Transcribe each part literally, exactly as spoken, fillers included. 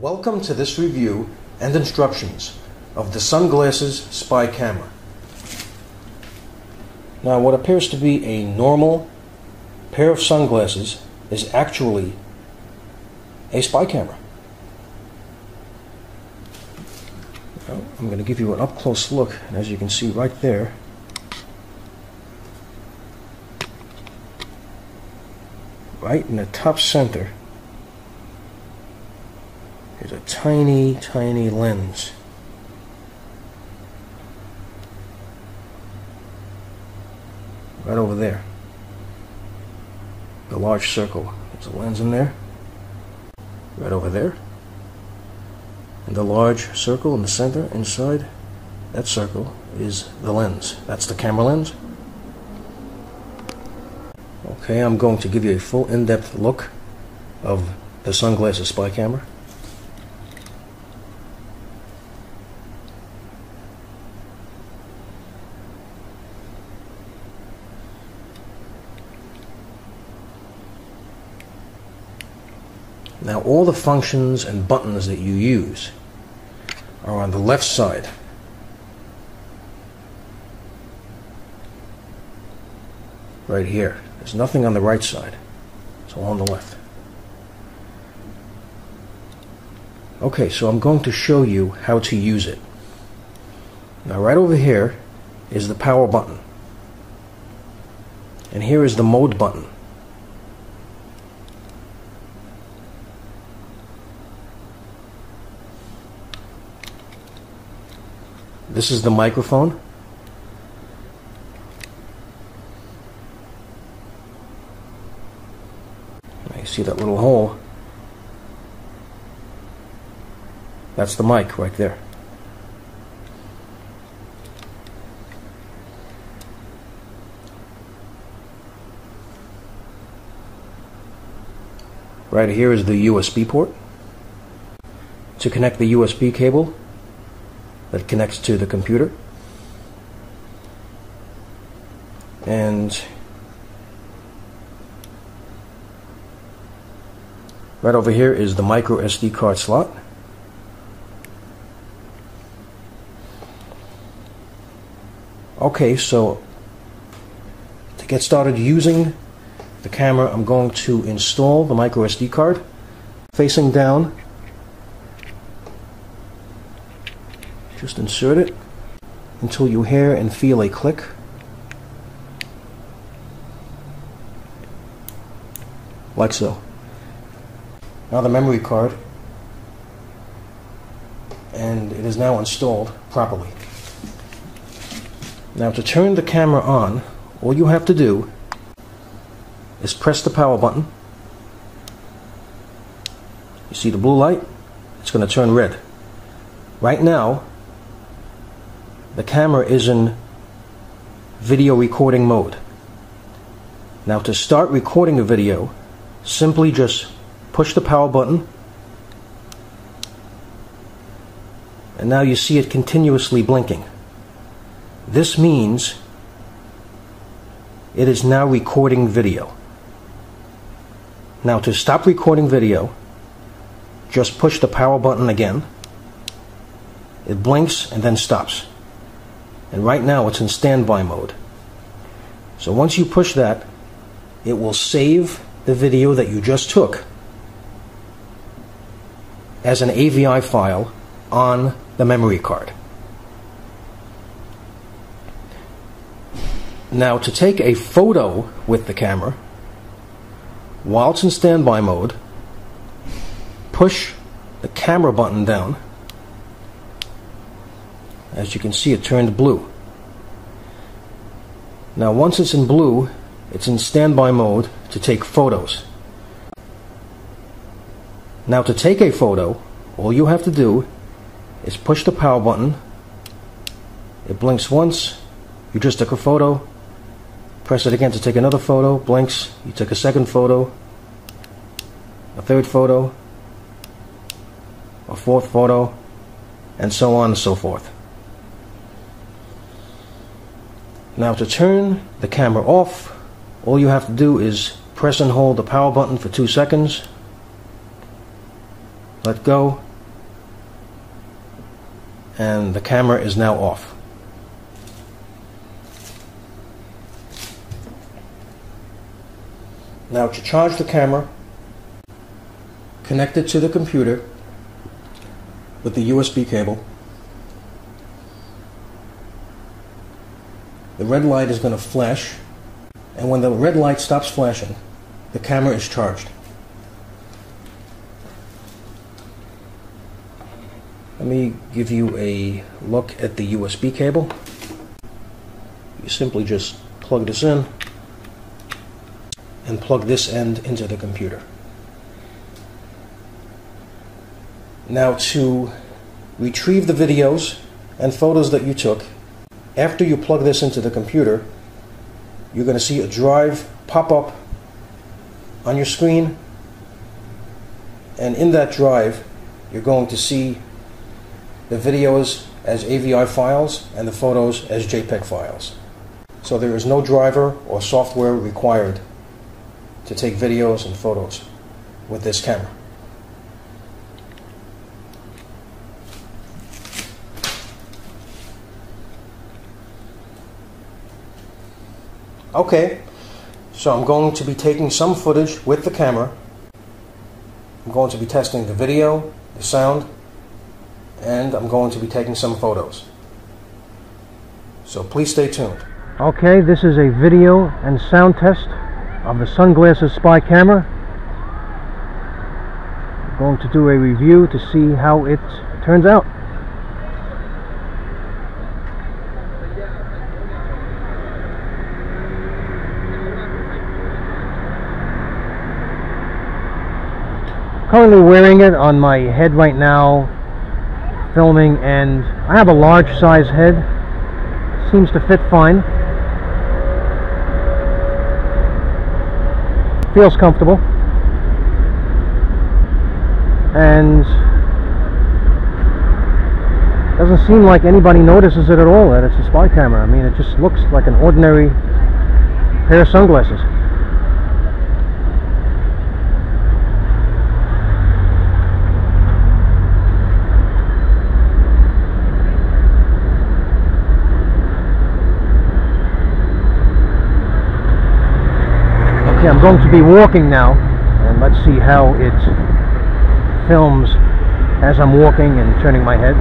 Welcome to this review and instructions of the Sunglasses Spy Camera. Now, what appears to be a normal pair of sunglasses is actually a spy camera. Now, I'm going to give you an up-close look, and as you can see right there, right in the top center, there's a tiny, tiny lens. Right over there. The large circle. There's a lens in there. Right over there. And the large circle in the center, inside that circle, is the lens. That's the camera lens. Okay, I'm going to give you a full in-depth look of the Sunglasses Spy Camera. Now, all the functions and buttons that you use are on the left side. Right here. There's nothing on the right side. It's all on the left. Okay, so I'm going to show you how to use it. Now, right over here is the power button. And here is the mode button. This is the microphone. You see that little hole? That's the mic right there. Right here is the U S B port. To connect the U S B cable that connects to the computer, and right over here is the micro S D card slot. Okay, so to get started using the camera, I'm going to install the micro S D card facing down. Just insert it until you hear and feel a click. Like so. Now the memory card, and it is now installed properly. Now to turn the camera on, all you have to do is press the power button. You see the blue light? It's going to turn red. Right now, the camera is in video recording mode. Now, to start recording a video, simply just push the power button, and now you see it continuously blinking. This means it is now recording video. Now, to stop recording video, just push the power button again. It blinks and then stops. And right now it's in standby mode. So once you push that, it will save the video that you just took as an A V I file on the memory card. Now, to take a photo with the camera, while it's in standby mode, push the camera button down. As you can see, it turned blue. Now, once it's in blue, it's in standby mode to take photos. Now, to take a photo, all you have to do is push the power button. It blinks once, you just took a photo. Press it again to take another photo, blinks, you took a second photo, a third photo, a fourth photo, and so on and so forth. Now, to turn the camera off, all you have to do is press and hold the power button for two seconds, let go, and the camera is now off. Now to charge the camera, connect it to the computer with the U S B cable. The red light is going to flash, and when the red light stops flashing, the camera is charged. Let me give you a look at the U S B cable. You simply just plug this in and plug this end into the computer. Now, to retrieve the videos and photos that you took, after you plug this into the computer, you're going to see a drive pop up on your screen, and in that drive you're going to see the videos as A V I files and the photos as JPEG files. So there is no driver or software required to take videos and photos with this camera. Okay, so I'm going to be taking some footage with the camera. I'm going to be testing the video, the sound, and I'm going to be taking some photos. So please stay tuned. Okay, this is a video and sound test of the Sunglasses Spy camera. I'm going to do a review to see how it turns out. Currently wearing it on my head right now, filming, and I have a large size head. Seems to fit fine. Feels comfortable, and doesn't seem like anybody notices it at all that it's a spy camera. I mean, it just looks like an ordinary pair of sunglasses. I'm going to be walking now, and let's see how it films as I'm walking and turning my head.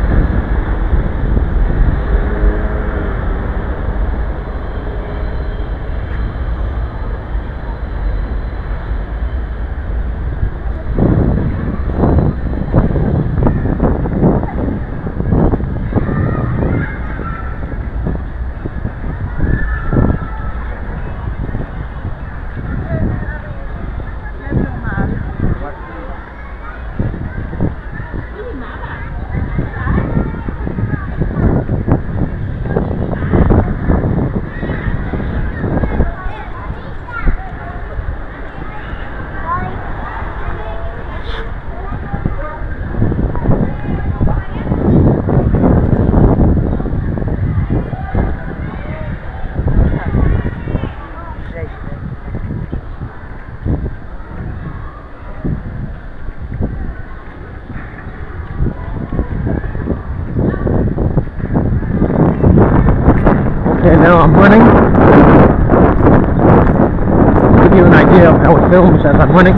Now I'm running. I'll give you an idea of how it films as I'm running.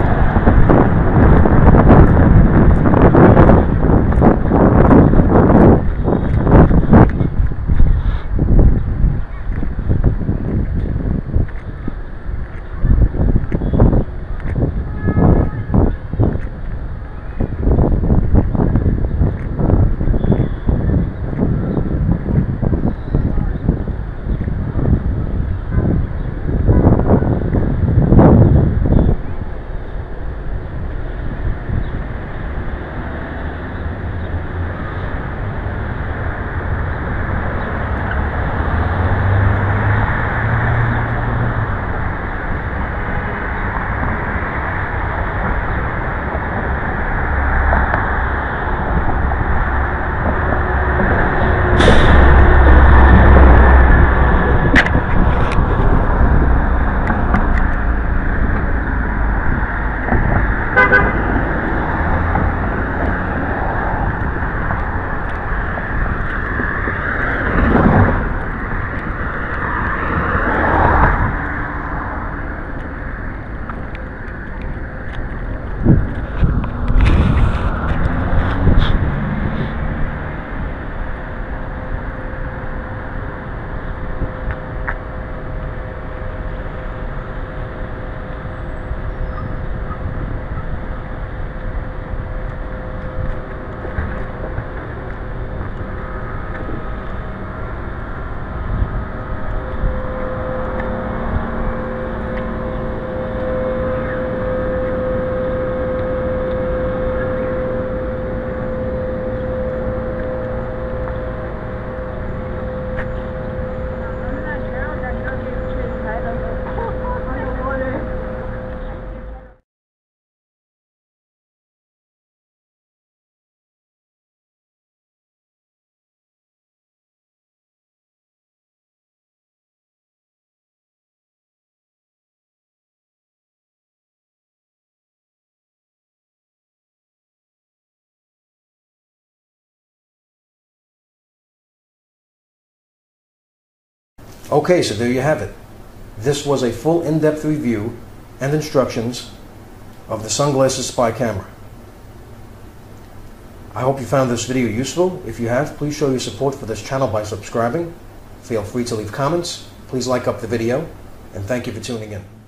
Okay, so there you have it. This was a full in-depth review and instructions of the Sunglasses Spy camera. I hope you found this video useful. If you have, please show your support for this channel by subscribing. Feel free to leave comments. Please like up the video, and thank you for tuning in.